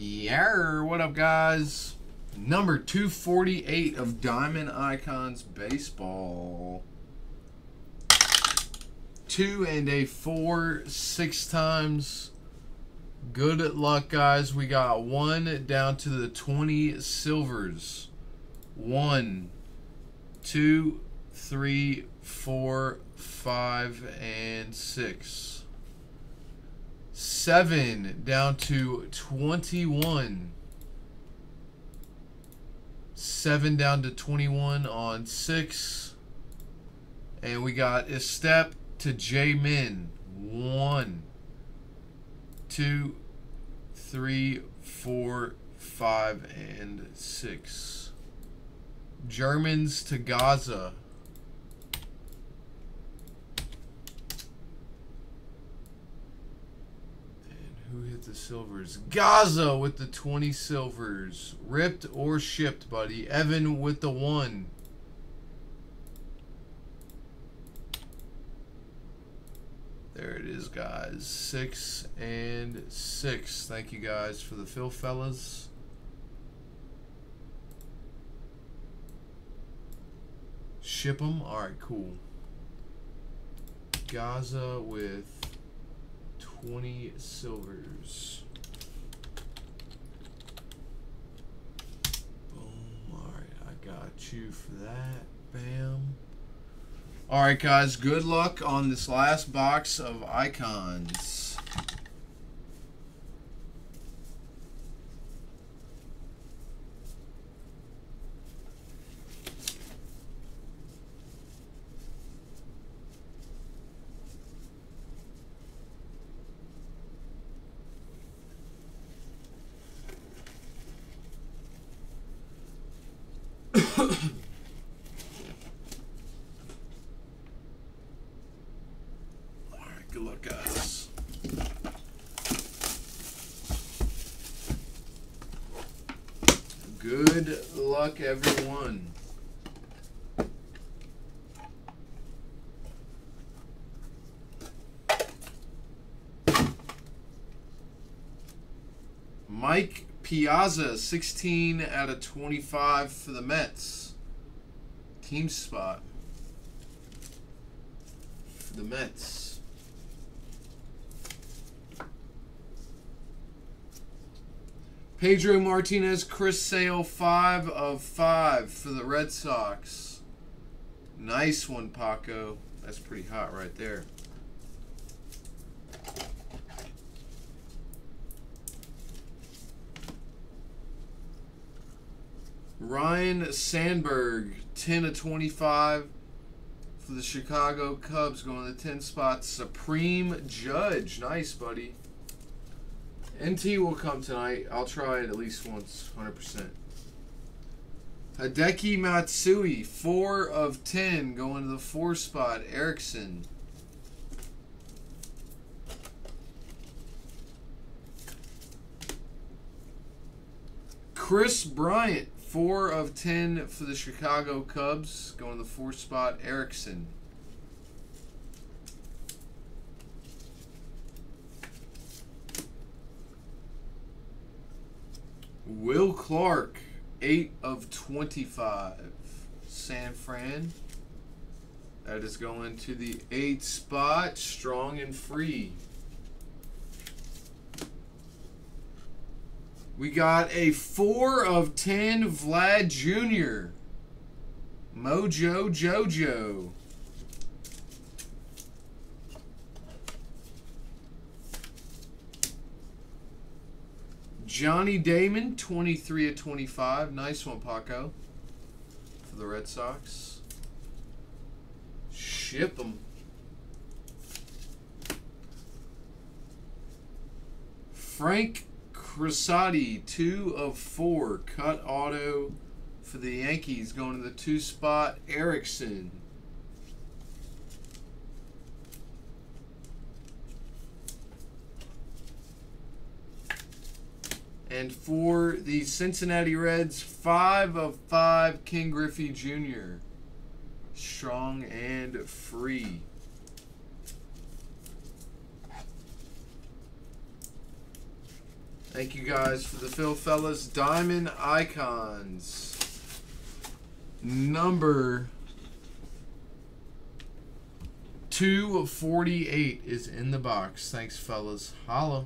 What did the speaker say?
Yeah, what up, guys? Number 248 of Diamond Icons Baseball. 2 and a 4, 6 times. Good luck, guys. We got 1 down to the 20 silvers. 1, 2, 3, 4, 5, and 6. 7 down to 21. 7 down to 21 on 6. And we got a step to J Min. 1, 2, 3, 4, 5, and 6. Germans to Gaza. Who hit the silvers? Gaza with the 20 silvers. Ripped or shipped, buddy. Evan with the 1. There it is, guys. 6 and 6. Thank you guys for the fill, fellas. Ship them? Alright, cool. Gaza with 20 silvers. Boom. Alright, I got you for that. Bam. Alright, guys, good luck on this last box of icons. Good luck, guys. Good luck, everyone. Mike Piazza, 16 out of 25 for the Mets. Team spot for the Mets. Pedro Martinez, Chris Sale, 5 of 5 for the Red Sox. Nice one, Paco. That's pretty hot right there. Ryan Sandberg, 10 of 25 for the Chicago Cubs, going to the 10 spot. Supreme Judge. Nice, buddy. NT will come tonight. I'll try it at least once, 100%. Hideki Matsui, 4 of 10, going to the 4 spot. Erickson. Chris Bryant, 4 of 10 for the Chicago Cubs, going to the 4 spot. Erickson. Will Clark, 8 of 25. San Fran. That is going to the 8th spot. Strong and free. We got a 4 of 10 Vlad Jr. Mojo Jojo. Johnny Damon, 23 of 25. Nice one, Paco, for the Red Sox. Ship them. Frank Rosati, 2 of 4. Cut auto for the Yankees, going to the 2 spot. Erickson. And for the Cincinnati Reds, 5 of 5, King Griffey Jr. Strong and free. Thank you guys for the Phil Fellas Diamond Icons. Number 248 is in the box. Thanks, fellas. Holla.